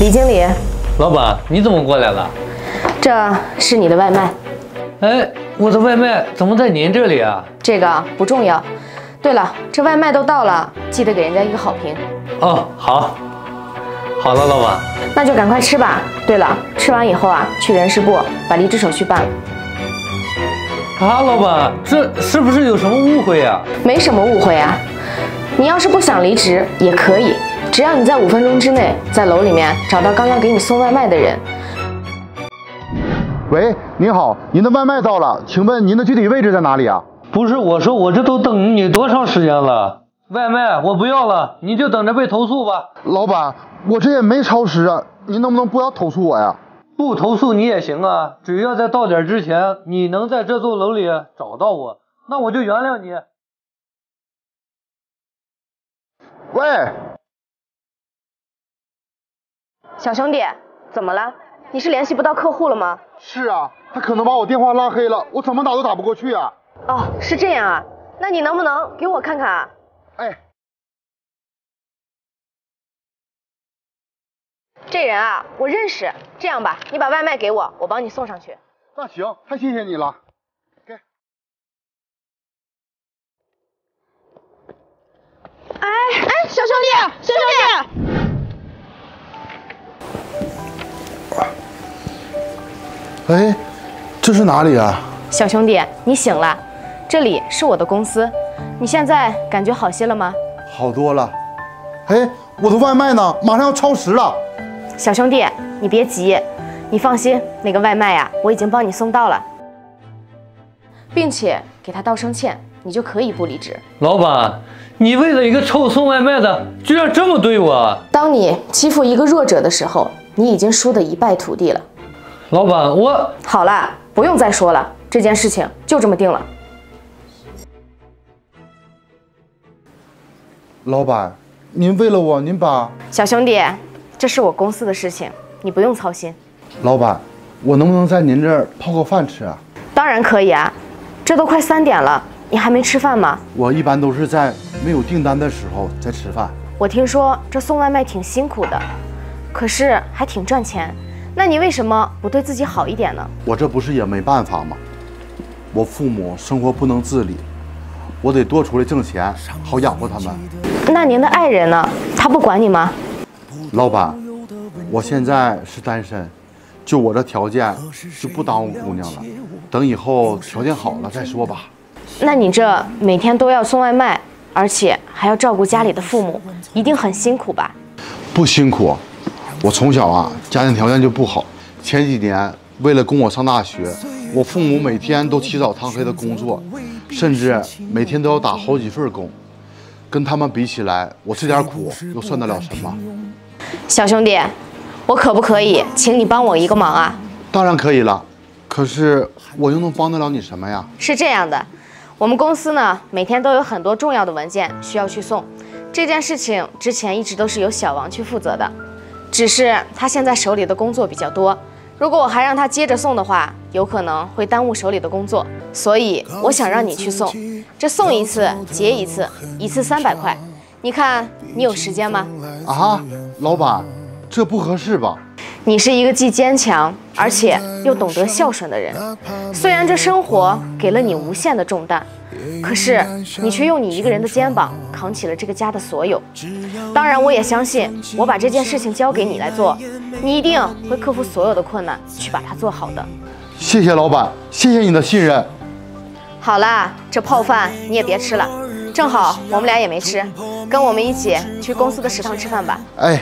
李经理，老板，你怎么过来了？这是你的外卖。哎，我的外卖怎么在您这里啊？这个不重要。对了，这外卖都到了，记得给人家一个好评。哦，好。 好了，老板，那就赶快吃吧。对了，吃完以后啊，去人事部把离职手续办了。啊，老板，这是不是有什么误会呀？没什么误会啊，你要是不想离职也可以，只要你在5分钟之内在楼里面找到刚刚给你送外卖的人。喂，您好，您的外卖到了，请问您的具体位置在哪里啊？不是，我说我这都等你多长时间了？ 外卖我不要了，你就等着被投诉吧。老板，我这也没超时啊，您能不能不要投诉我呀？不投诉你也行啊，只要在到点之前你能在这座楼里找到我，那我就原谅你。喂，小兄弟，怎么了？你是联系不到客户了吗？是啊，他可能把我电话拉黑了，我怎么打都打不过去啊。哦，是这样啊，那你能不能给我看看啊？ 哎，这人啊，我认识。这样吧，你把外卖给我，我帮你送上去。那行，太谢谢你了。给。哎，小兄弟，小兄弟。哎，这是哪里啊？小兄弟，你醒了，这里是我的公司。 你现在感觉好些了吗？好多了。哎，我的外卖呢？马上要超时了。小兄弟，你别急，你放心，那个外卖呀，我已经帮你送到了，并且给他道声歉，你就可以不离职。老板，你为了一个臭送外卖的，居然这么对我！当你欺负一个弱者的时候，你已经输得一败涂地了。老板，我好了，不用再说了，这件事情就这么定了。 老板，您为了我，您把小兄弟，这是我公司的事情，你不用操心。老板，我能不能在您这儿泡个饭吃啊？当然可以啊，这都快3点了，你还没吃饭吗？我一般都是在没有订单的时候在吃饭。我听说这送外卖挺辛苦的，可是还挺赚钱，那你为什么不对自己好一点呢？我这不是也没办法吗？我父母生活不能自理，我得多出来挣钱，好养活他们。 那您的爱人呢？他不管你吗？老板，我现在是单身，就我这条件就不耽误姑娘了。等以后条件好了再说吧。那你这每天都要送外卖，而且还要照顾家里的父母，一定很辛苦吧？不辛苦，我从小啊家庭条件就不好。前几年为了供我上大学，我父母每天都起早贪黑的工作，甚至每天都要打好几份工。 跟他们比起来，我这点苦又算得了什么？小兄弟，我可不可以请你帮我一个忙啊？当然可以了，可是我又能帮得了你什么呀？是这样的，我们公司呢每天都有很多重要的文件需要去送，这件事情之前一直都是由小王去负责的，只是他现在手里的工作比较多，如果我还让他接着送的话，有可能会耽误手里的工作，所以我想让你去送。 这送一次结一次，一次300块，你看你有时间吗？啊，老板，这不合适吧？你是一个既坚强而且又懂得孝顺的人，虽然这生活给了你无限的重担，可是你却用你一个人的肩膀扛起了这个家的所有。当然，我也相信，我把这件事情交给你来做，你一定会克服所有的困难去把它做好的。谢谢老板，谢谢你的信任。 好啦，这泡饭你也别吃了，正好我们俩也没吃，跟我们一起去公司的食堂吃饭吧。哎。